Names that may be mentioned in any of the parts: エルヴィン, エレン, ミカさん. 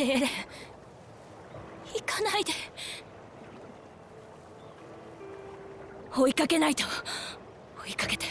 エレン、行かないで。追いかけないと。追いかけて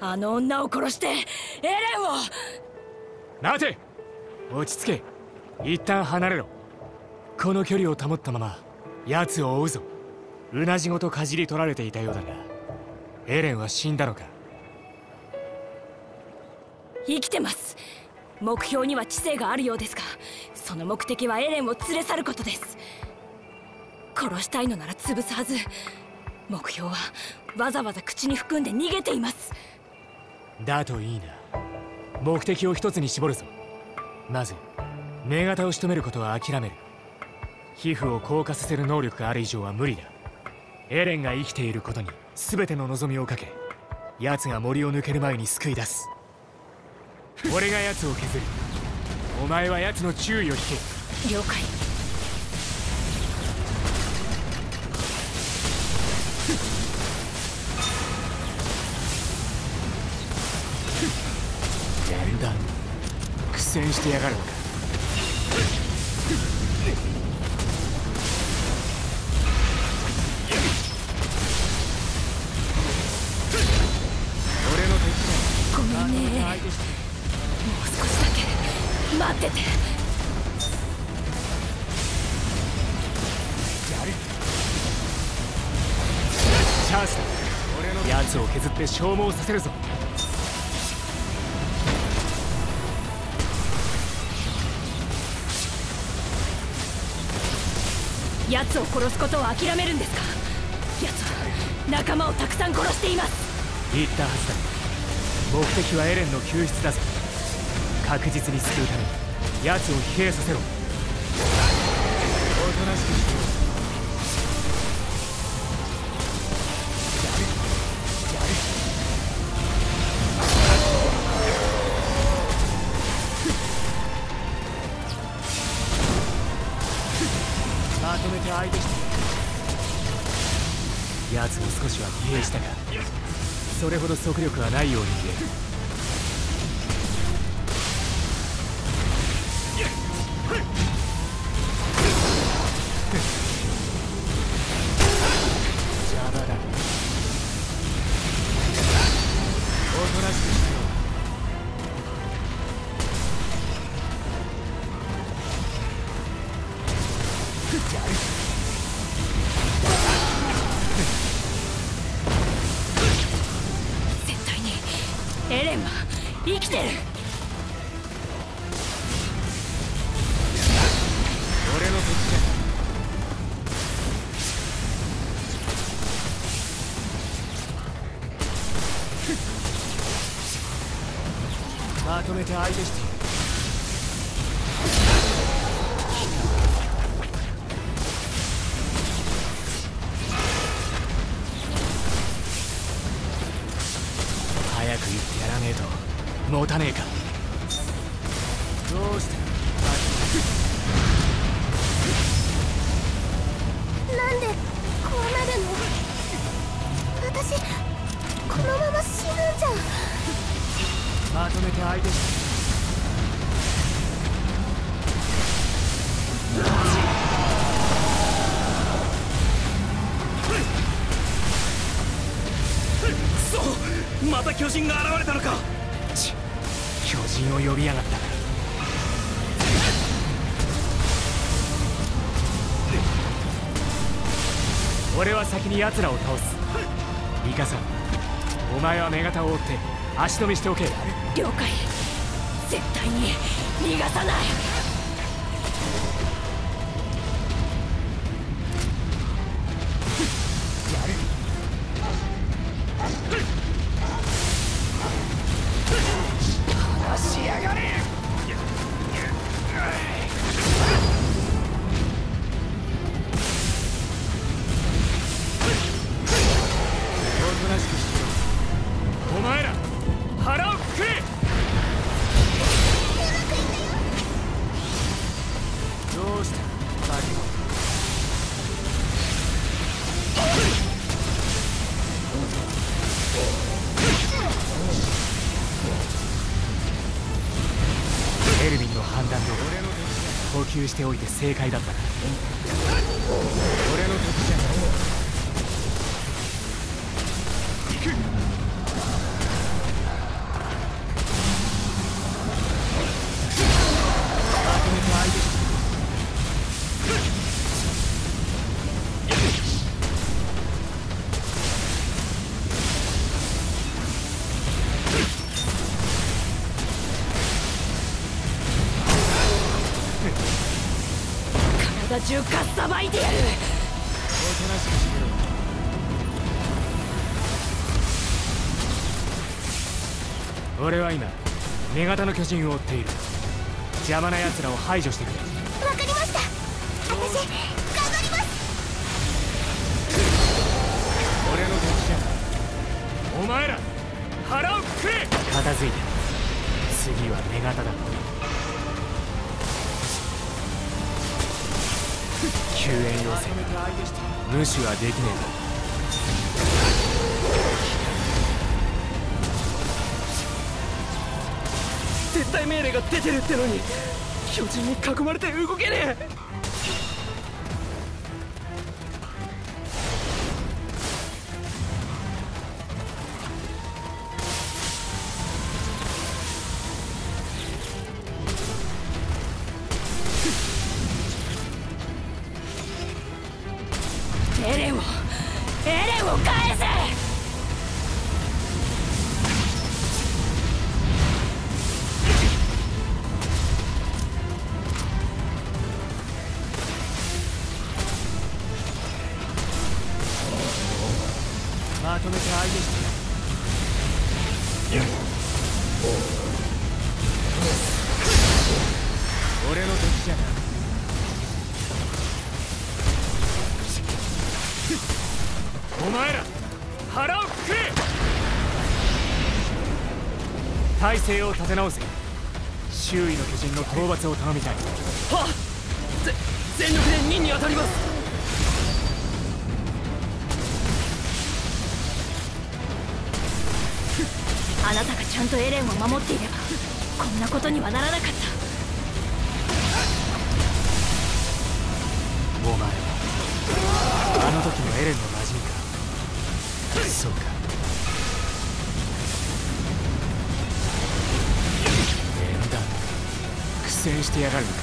あの女を殺してエレンを。待て、落ち着け。一旦離れろ。この距離を保ったまま奴を追うぞ。うなじごとかじり取られていたようだが、エレンは死んだのか？生きてます。目標には知性があるようですが、その目的はエレンを連れ去ることです。殺したいのなら潰すはず。目標はわざわざ口に含んで逃げています。だといいな。目的を一つに絞るぞ。まず女型を仕留めることは諦める。皮膚を硬化させる能力がある以上は無理だ。エレンが生きていることに全ての望みをかけ、奴が森を抜ける前に救い出す。俺が奴を削る。お前は奴の注意を引け。了解。なんだ、苦戦してやがるのか。俺の敵だ。ごめんね。相手してもう少しだけ待ってて。やる。チャンスだ。俺の奴を削って消耗させるぞ。奴を殺すことを諦めるんですか？奴は仲間をたくさん殺しています。言ったはずだ。目的はエレンの救出だぞ。確実に救うために奴を疲弊させろ。おとなしくしてよ。まとめて相手して。奴も少しは疲弊したが、それほど速力はないように見える。相手して。早く言ってやらねえと持たねえか。どうしてなんでこうなるの？私このまま死ぬんじゃ。まとめて相手して。また巨人が現れたのか。ちっ、巨人を呼びやがった。俺は先に奴らを倒す。ミカさん、お前は女型を追って足止めしておけ。了解。絶対に逃がさない。エルヴィンの判断通り補給しておいて正解だったな。俺の時じゃない。中華さばいてやる。おとなしくしてろ。俺は今女型の巨人を追っている。邪魔な奴らを排除してくれ。わかりました。私頑張ります。俺の敵じゃ。お前ら腹をくくれ。片付いて。次は女型だ。救援要請。無視はできねえ。絶対命令が出てるってのに巨人に囲まれて動けねえ。体勢を立て直せ。周囲の巨人の討伐を頼みたい。はっ！全力で任に当たります。あなたがちゃんとエレンを守っていればこんなことにはならなかった。お前はあの時のエレンの馴染みか。そうか。苦戦してやがるのか。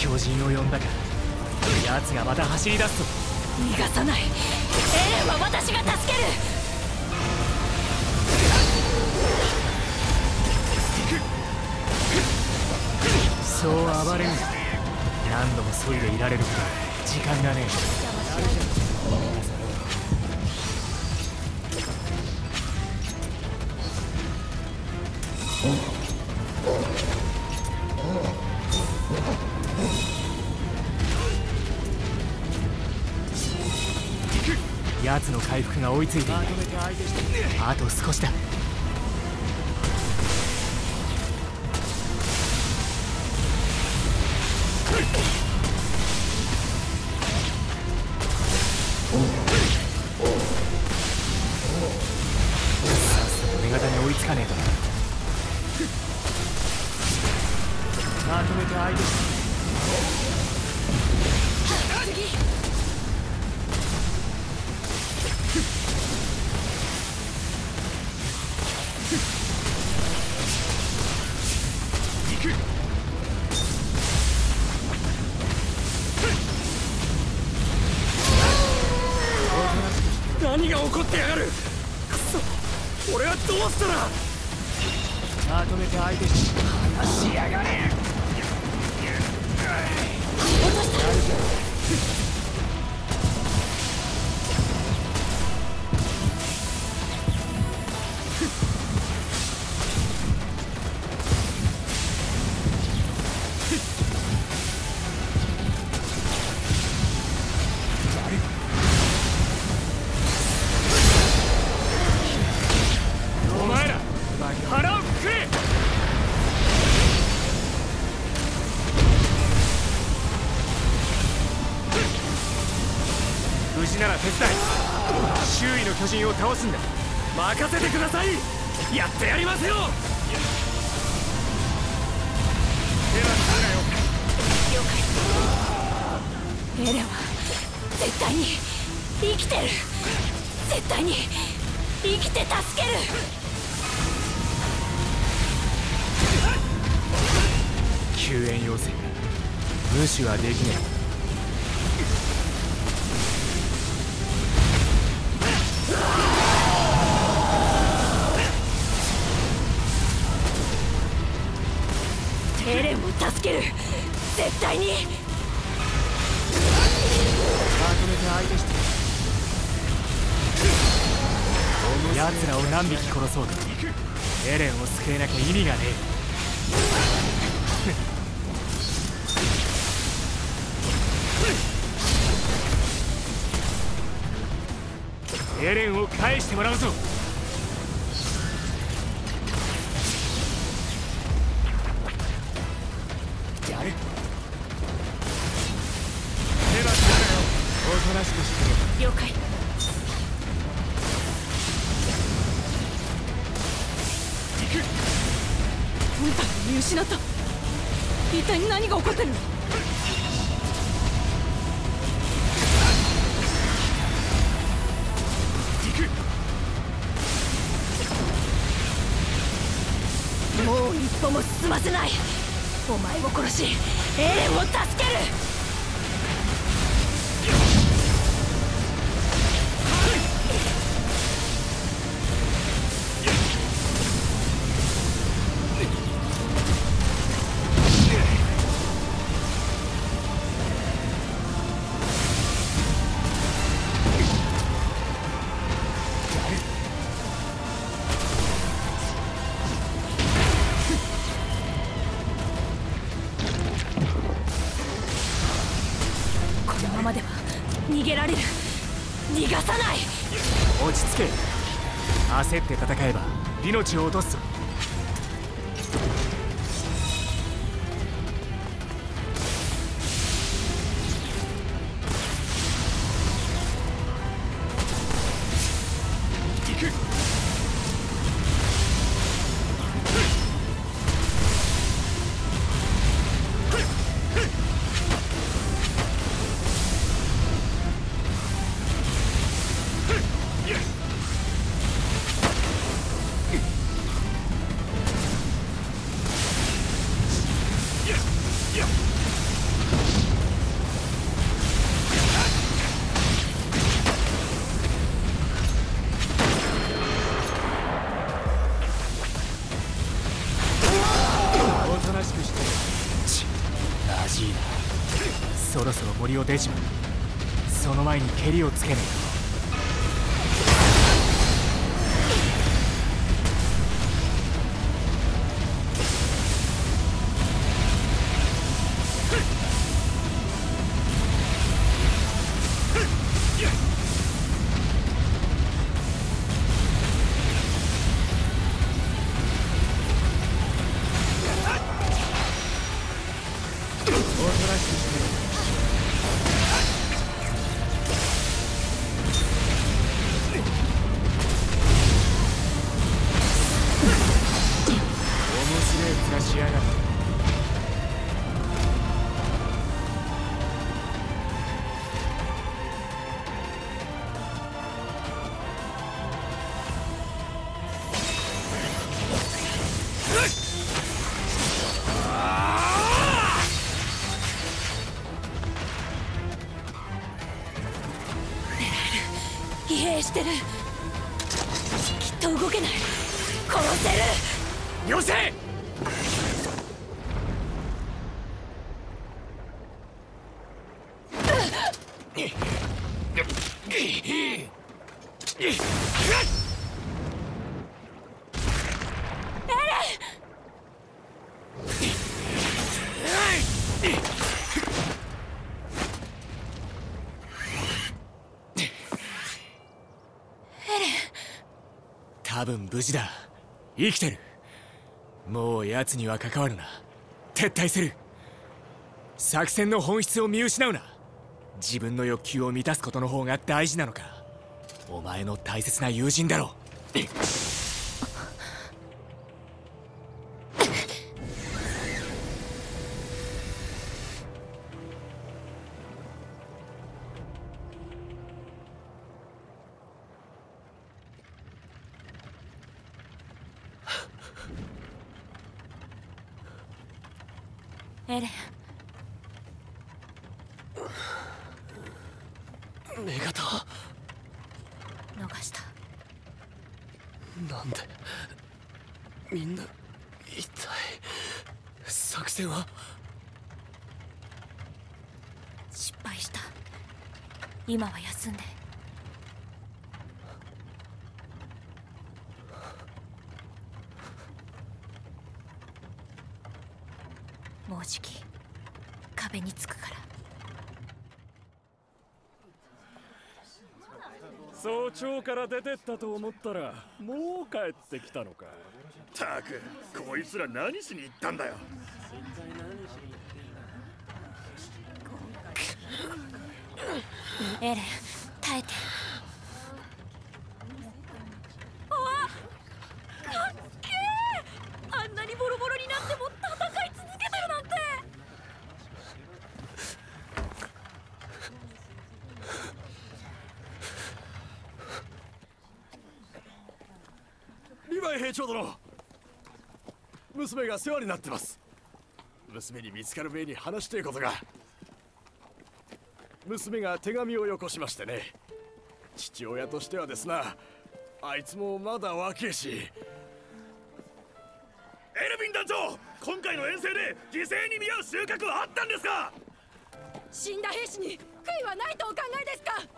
巨人を呼んだか。奴がまた走り出すぞ。逃がさない。エレンは私が助ける。そう暴れるな。何度もそいでいられるから時間がねえ。奴の回復が追いついていない。あと少しだ。女型に追いつかねえとな。まとめて相手して。何が起こってやがる。くそ、俺はどうしたら。まとめて相手し話しやがれ。落とした。周囲の巨人を倒すんだ。任せてください。やってやりますよ。では考えよう。了解。エレンは絶対に生きてる。絶対に生きて助ける。救援要請だ。無視はできない。エレンを助ける。絶対にまとめて相手して奴らを何匹殺そうとエレンを救えなきゃ意味がねえ。エレンを返してもらうぞ。やる。手はつくなよ。おとなしくしてろ。了解。行く。本体を見失った。一体何が起こってるの。もう一歩も進ませない。お前を殺しエレンを助ける。逃げられる。逃がさない。落ち着け。焦って戦えば命を落とすぞ。そろそろ森を出ちまう。その前に蹴りをつけねえと。疲弊してる。きっと動けない。殺せる。よせ。エレン。多分無事だ。生きてる。もう奴には関わるな。撤退する。作戦の本質を見失うな。自分の欲求を満たすことの方が大事なのか。お前の大切な友人だろう。エレン。女型逃した。なんでみんな一体作戦は失敗した。今は休んで。もうじき壁につくから。早朝から出てったと思ったらもう帰ってきたのか。たく、こいつら何しに行ったんだよ。エレン、耐えて。うわ、かっけえ。あんなにボロボロになっても戦い続けてるなんて。兵長殿、娘が世話になってます。娘に見つかる前に話していることが。娘が手紙をよこしましてね。父親としてはですな、あいつもまだ若いし。エルヴィン団長、今回の遠征で犠牲に見合う収穫はあったんですか。死んだ兵士に悔いはないとお考えですか。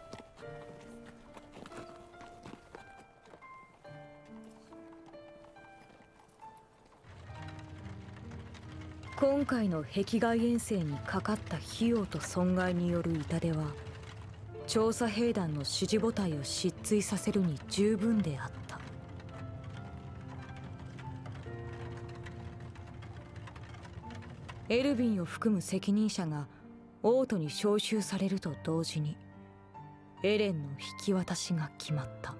今回の壁外遠征にかかった費用と損害による痛手は、調査兵団の支持母体を失墜させるに十分であった。エルヴィンを含む責任者が王都に召集されると同時に、エレンの引き渡しが決まった。